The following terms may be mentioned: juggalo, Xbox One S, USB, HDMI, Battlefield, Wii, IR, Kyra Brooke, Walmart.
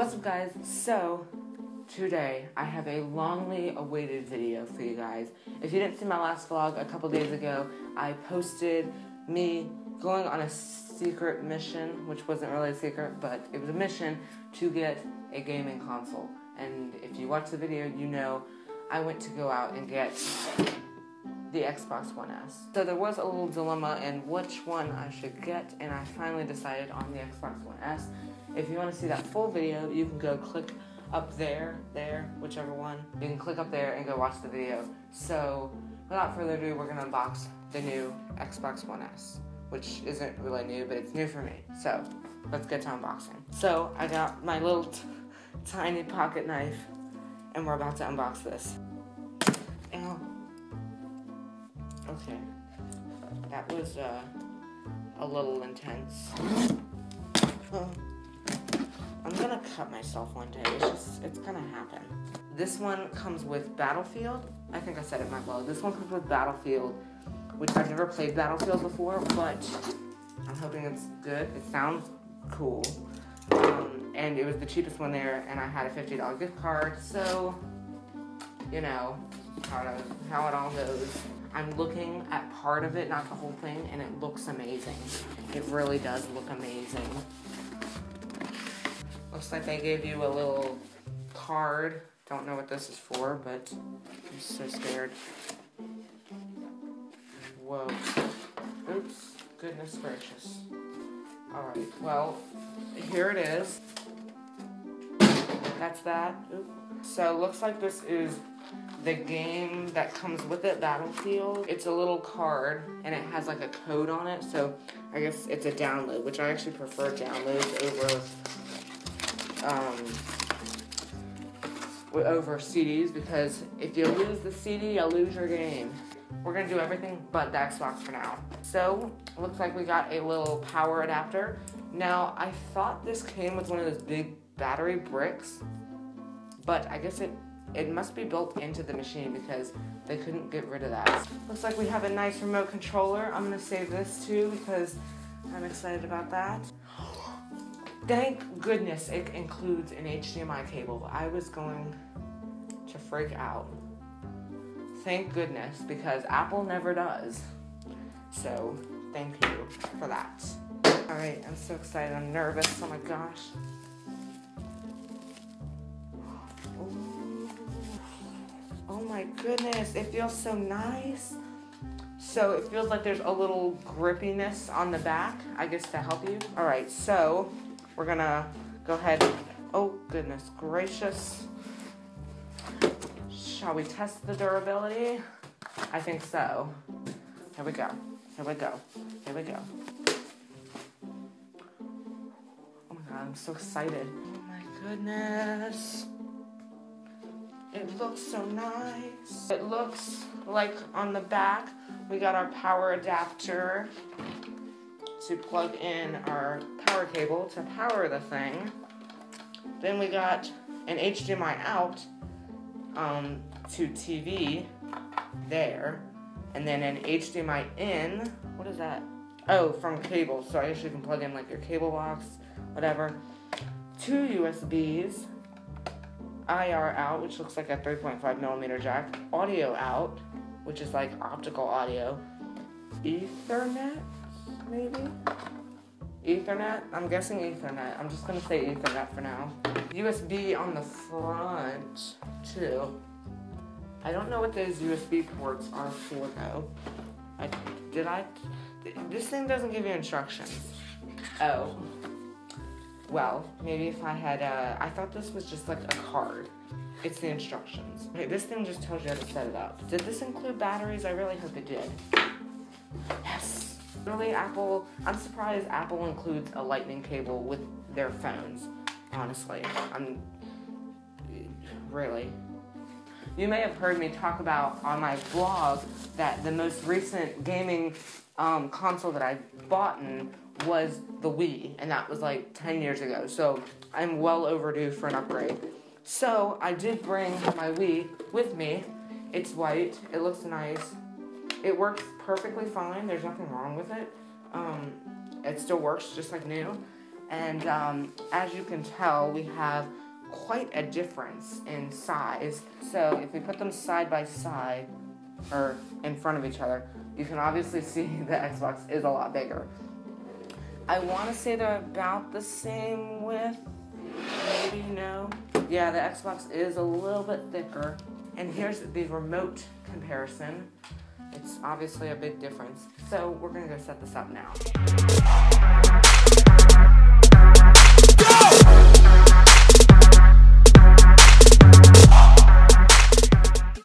What's up, guys? So today I have a longly awaited video for you guys. If you didn't see my last vlog a couple days ago, I posted me going on a secret mission, which wasn't really a secret, but it was a mission to get a gaming console. And if you watch the video, you know I went to go out and get the Xbox One S. So there was a little dilemma in which one I should get, and I finally decided on the Xbox One S. If you want to see that full video, you can go click up there, whichever one. You can click up there and go watch the video. So without further ado, we're going to unbox the new Xbox One S, which isn't really new, but it's new for me. So let's get to unboxing. So I got my little tiny pocket knife, and we're about to unbox this. Ow. Okay, that was a little intense. I'm gonna cut myself one day. It's gonna happen. This one comes with Battlefield. I think I said it in my vlog. This one comes with Battlefield, which I've never played Battlefield before, but I'm hoping it's good. It sounds cool. And it was the cheapest one there, and I had a $50 gift card, so you know how it all goes. I'm looking at part of it, not the whole thing, and it looks amazing. It really does look amazing. Looks like they gave you a little card. Don't know what this is for, but I'm so scared. Whoa. Oops. Goodness gracious. Alright, well, here it is. That's that. Oops. So, looks like this is the game that comes with it, Battlefield. It's a little card, and it has like a code on it, so I guess it's a download, which I actually prefer downloads over CDs, because if you lose the CD, you'll lose your game. We're gonna do everything but the Xbox for now. So, looks like we got a little power adapter. Now, I thought this came with one of those big battery bricks, but I guess it must be built into the machine because they couldn't get rid of that. Looks like we have a nice remote controller. I'm going to save this too because I'm excited about that. Thank goodness it includes an HDMI cable. I was going to freak out. Thank goodness, because Apple never does. So thank you for that. Alright, I'm so excited. I'm nervous. Oh my gosh. My goodness, it feels so nice. So it feels like there's a little grippiness on the back, I guess, to help you. All right, so we're gonna go ahead. Oh, goodness gracious. Shall we test the durability? I think so. Here we go, here we go, here we go. Oh my God, I'm so excited. Oh my goodness. It looks so nice. It looks like on the back, we got our power adapter to plug in our power cable to power the thing. Then we got an HDMI out to TV there. And then an HDMI in. What is that? Oh, from cable. So I guess you can plug in like your cable box, whatever. Two USBs. IR out, which looks like a 3.5mm jack, audio out, which is like optical audio, Ethernet, maybe? Ethernet? I'm guessing Ethernet. I'm just gonna say Ethernet for now. USB on the front, too. I don't know what those USB ports are for, though. This thing doesn't give you instructions. Oh. Well, maybe if I had I thought this was just like a card. It's the instructions. Okay, this thing just tells you how to set it up. Did this include batteries? I really hope it did. Yes! Really, Apple, I'm surprised Apple includes a lightning cable with their phones. Honestly, really. You may have heard me talk about on my vlog that the most recent gaming console that I bought was the Wii, and that was like 10 years ago, so I'm well overdue for an upgrade. So I did bring my Wii with me. It's white, it looks nice, it works perfectly fine, there's nothing wrong with it. It still works just like new, And as you can tell, we have quite a difference in size. So if we put them side by side, or in front of each other, you can obviously see the Xbox is a lot bigger. I want to say they're about the same width, maybe, no. Yeah, the Xbox is a little bit thicker. And here's the remote comparison. It's obviously a big difference. So we're going to go set this up now.